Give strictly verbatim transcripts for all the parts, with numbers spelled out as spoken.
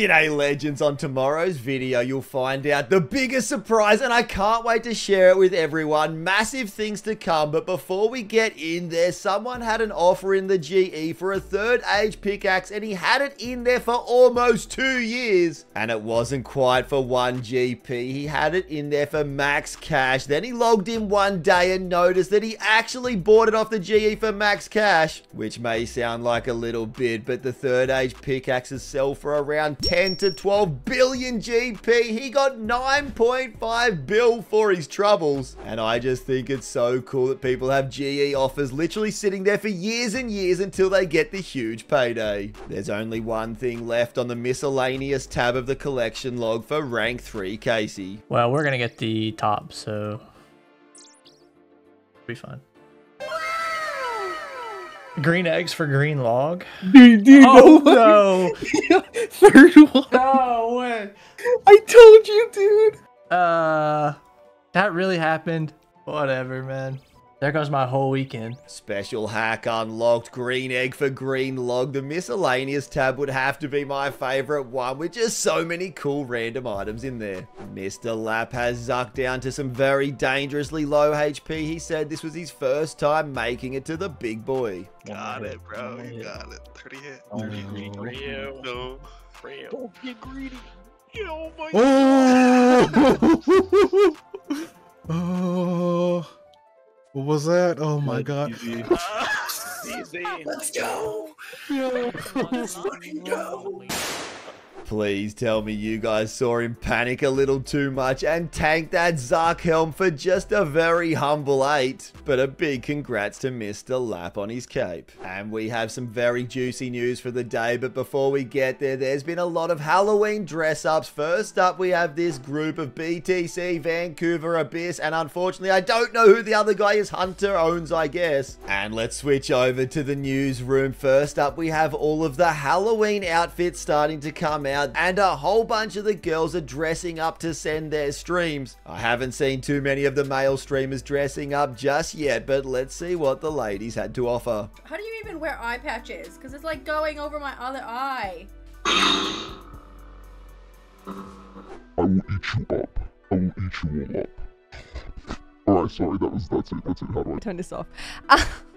G'day legends, on tomorrow's video you'll find out the biggest surprise and I can't wait to share it with everyone. Massive things to come, but before we get in there, someone had an offer in the G E for a third age pickaxe and he had it in there for almost two years. And it wasn't quite for one G P, he had it in there for max cash. Then he logged in one day and noticed that he actually bought it off the G E for max cash, which may sound like a little bit, but the third age pickaxes sell for around ten to twelve billion G P. He got nine point five bill for his troubles. And I just think it's so cool that people have G E offers literally sitting there for years and years until they get the huge payday. There's only one thing left on the miscellaneous tab of the collection log for rank three Casey. Well, we're going to get the top, so it'll be fun. Green eggs for green log. Dude, dude, oh no! no. Third one. No way! I told you, dude. Uh, that really happened. Whatever, man. There goes my whole weekend. Special hack unlocked, green egg for green log. The miscellaneous tab would have to be my favorite one with just so many cool random items in there. Mister Lapp has zucked down to some very dangerously low H P. He said this was his first time making it to the big boy. Got it, bro. You got it. thirty-eight. thirty-eight. thirty-eight. Don't be greedy. Oh my God. Oh. What was that? Oh my God. Easy. Let's go. Yo. Let's fucking go. Please tell me you guys saw him panic a little too much and tank that Zark helm for just a very humble eight. But a big congrats to Mister Lapp on his cape. And we have some very juicy news for the day, but before we get there, there's been a lot of Halloween dress-ups. First up, we have this group of B T C, Vancouver, Abyss, and unfortunately, I don't know who the other guy is. Hunter owns, I guess. And let's switch over to the newsroom. First up, we have all of the Halloween outfits starting to come out. And a whole bunch of the girls are dressing up to send their streams. I haven't seen too many of the male streamers dressing up just yet, but let's see what the ladies had to offer. How do you even wear eye patches? Because it's like going over my other eye. I will eat you up. I will eat you all up. Alright, sorry, that was, that's it, that's it. How do I turn this off?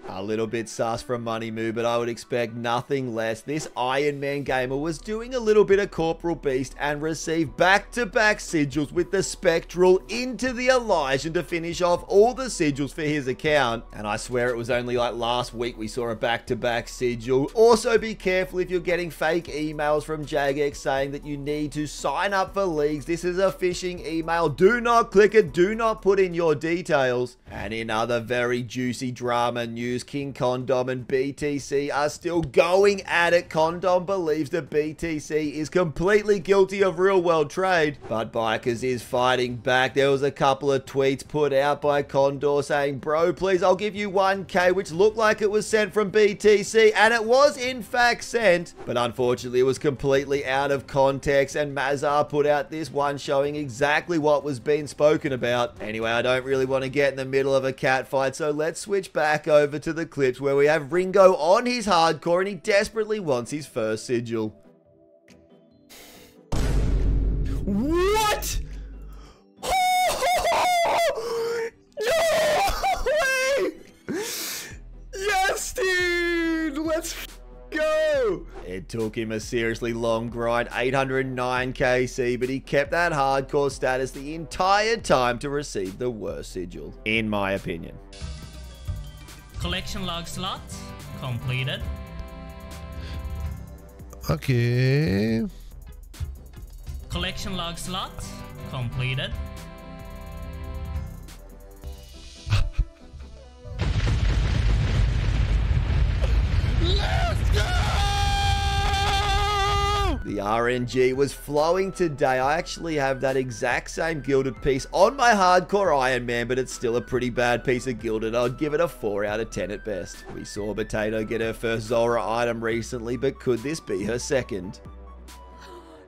A little bit sus from Money Moo, but I would expect nothing less. This Iron Man gamer was doing a little bit of Corporal Beast and received back-to-back sigils with the Spectral into the Elysian to finish off all the sigils for his account. And I swear it was only like last week we saw a back-to-back sigil. Also be careful if you're getting fake emails from Jagex saying that you need to sign up for leagues. This is a phishing email. Do not click it. Do not put in your details. And in other very juicy drama news, King Condom and B T C are still going at it. Condom believes that B T C is completely guilty of real world trade, but Bikers is fighting back. There was a couple of tweets put out by Condor saying, bro, please, I'll give you one K, which looked like it was sent from B T C, and it was in fact sent, but unfortunately it was completely out of context, and Mazar put out this one showing exactly what was being spoken about. Anyway, I don't really want to get in the middle of a cat fight, so let's switch back over to to the clips where we have Ringo on his hardcore and he desperately wants his first sigil. What? Yes, dude! Let's go! It took him a seriously long grind, eight hundred nine K C, but he kept that hardcore status the entire time to receive the worst sigil, in my opinion. Collection log slot completed. Okay. Collection log slot completed. Let's go! The R N G was flowing today. I actually have that exact same gilded piece on my hardcore Iron Man, but it's still a pretty bad piece of gilded. I'd give it a four out of ten at best. We saw Potato get her first Zora item recently, but could this be her second?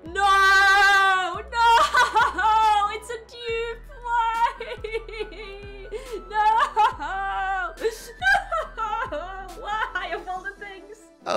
No! No! It's a dupe! Why? No! No! Why of all the things?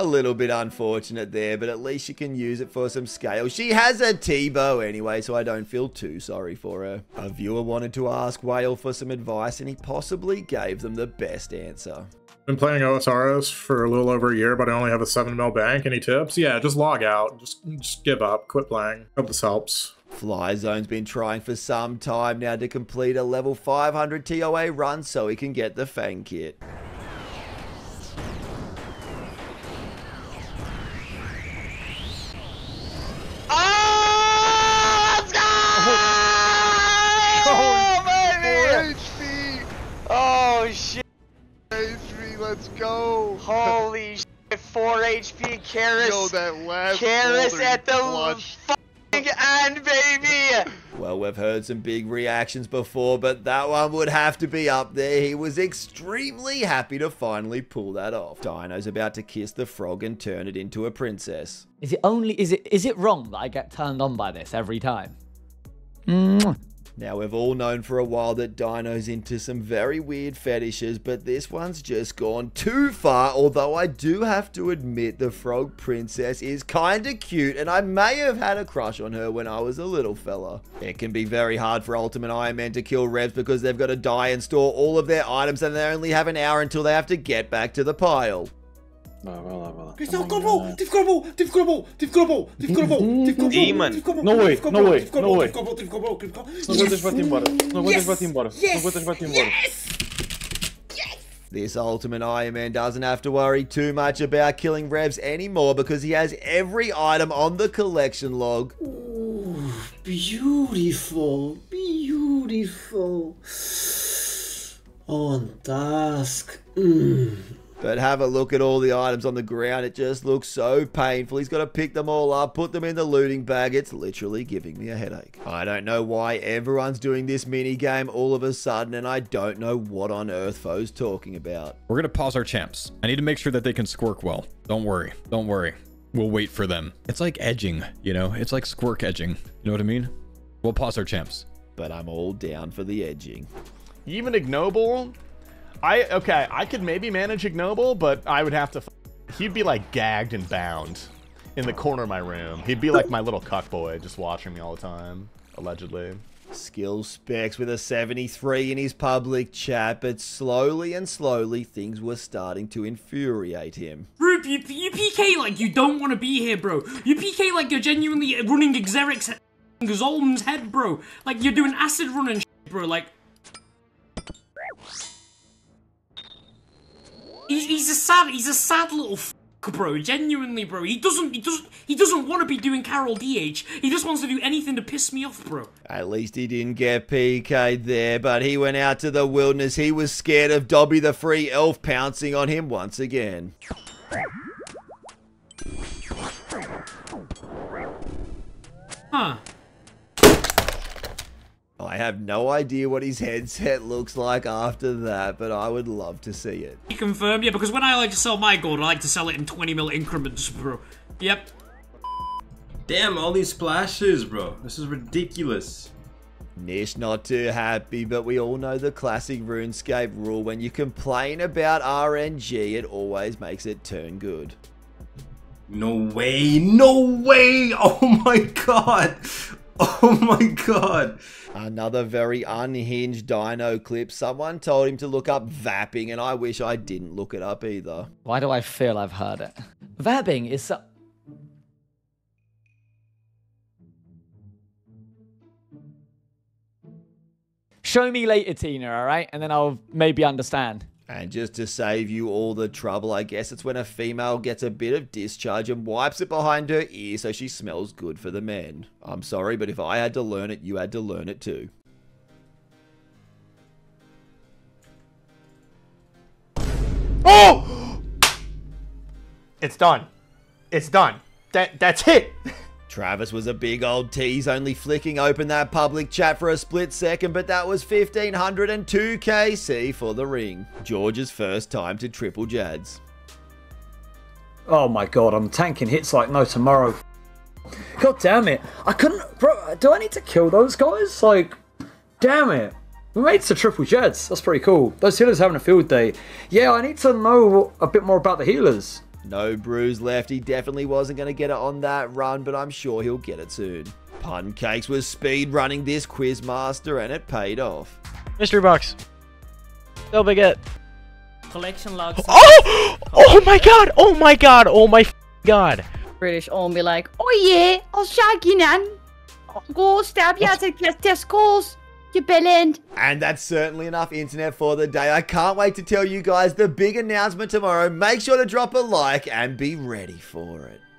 A little bit unfortunate there, but at least she can use it for some scale. She has a t-bow anyway, so I don't feel too sorry for her. A viewer wanted to ask Whale for some advice, and he possibly gave them the best answer. Been playing O S R S for a little over a year, but I only have a seven mil bank. Any tips? Yeah, just log out. Just, just give up. Quit playing. Hope this helps. Fly Zone's been trying for some time now to complete a level five hundred T O A run so he can get the Fang kit. Let's go! Holy shit! four H P Keris. Yo, that last Keris at the fucking end, baby. Well, we've heard some big reactions before, but that one would have to be up there. He was extremely happy to finally pull that off. Dino's about to kiss the frog and turn it into a princess. Is it only? Is it? Is it wrong that I get turned on by this every time? Mm. Now, we've all known for a while that Dino's into some very weird fetishes, but this one's just gone too far, although I do have to admit the frog princess is kinda cute, and I may have had a crush on her when I was a little fella. It can be very hard for Ultimate Iron Man to kill Revs because they've got to die and store all of their items, and they only have an hour until they have to get back to the pile. Well, well, well. They've got a ball! They've got a ball! They've got a ball! They've got a ball! They've got a ball! They've got a ball! Demon! No way! No way! No way! No way! Yes! Yes! This Ultimate Iron Man doesn't have to worry too much about killing Revs anymore because he has every item on the collection log. Ooh, beautiful! Beautiful! On task. Mmm. But have a look at all the items on the ground. It just looks so painful. He's got to pick them all up, put them in the looting bag. It's literally giving me a headache. I don't know why everyone's doing this mini game all of a sudden, and I don't know what on earth Foe's talking about. We're going to pause our champs. I need to make sure that they can squirk well. Don't worry. Don't worry. We'll wait for them. It's like edging, you know? It's like squirk edging. You know what I mean? We'll pause our champs. But I'm all down for the edging. Even ignoble? I, okay, I could maybe manage ignoble, but I would have to, f he'd be like gagged and bound in the corner of my room. He'd be like my little cuck boy just watching me all the time, allegedly. Skill specs with a seventy-three in his public chat, but slowly and slowly things were starting to infuriate him. Rupe, you, you P K like you don't want to be here, bro. You P K like you're genuinely running Xeric's Zolman's head, bro. Like you're doing acid running shit, bro, like. He's a sad, he's a sad little f***, bro. Genuinely, bro. He doesn't, he doesn't, he doesn't want to be doing Carol D H. He just wants to do anything to piss me off, bro. At least he didn't get P K'd there, but he went out to the wilderness. He was scared of Dobby the Free Elf pouncing on him once again. Huh. I have no idea what his headset looks like after that, but I would love to see it. You confirm? Yeah, because when I like to sell my gold, I like to sell it in twenty mil increments, bro. Yep. Damn, all these splashes, bro. This is ridiculous. Nish not too happy, but we all know the classic RuneScape rule. When you complain about R N G, it always makes it turn good. No way. No way. Oh my god. Oh my god. Another very unhinged Dino clip. Someone told him to look up vapping, and I wish I didn't look it up either. Why do I feel I've heard it? Vapping is so... Show me later, Tina, all right? And then I'll maybe understand. And just to save you all the trouble, I guess it's when a female gets a bit of discharge and wipes it behind her ear so she smells good for the men. I'm sorry, but if I had to learn it, you had to learn it too. Oh! It's done. It's done. That, that's it. Travis was a big old tease, only flicking open that public chat for a split second, but that was fifteen oh two K C for the ring. George's first time to triple Jads. Oh my god, I'm tanking hits like no tomorrow. God damn it. I couldn't... Bro, do I need to kill those guys? Like, damn it. We made it to triple Jads. That's pretty cool. Those healers are having a field day. Yeah, I need to know a bit more about the healers. No bruise left. He definitely wasn't going to get it on that run, but I'm sure he'll get it soon. Pancakes was speed running this Quizmaster, and it paid off. Mystery box. Still baguette. Collection logs. Oh! Oh my god! Oh my god! Oh my god! British on be like, oh yeah, I'll shag you, nan. Go stab you at testicles. You bellend. And that's certainly enough internet for the day. I can't wait to tell you guys the big announcement tomorrow. Make sure to drop a like and be ready for it.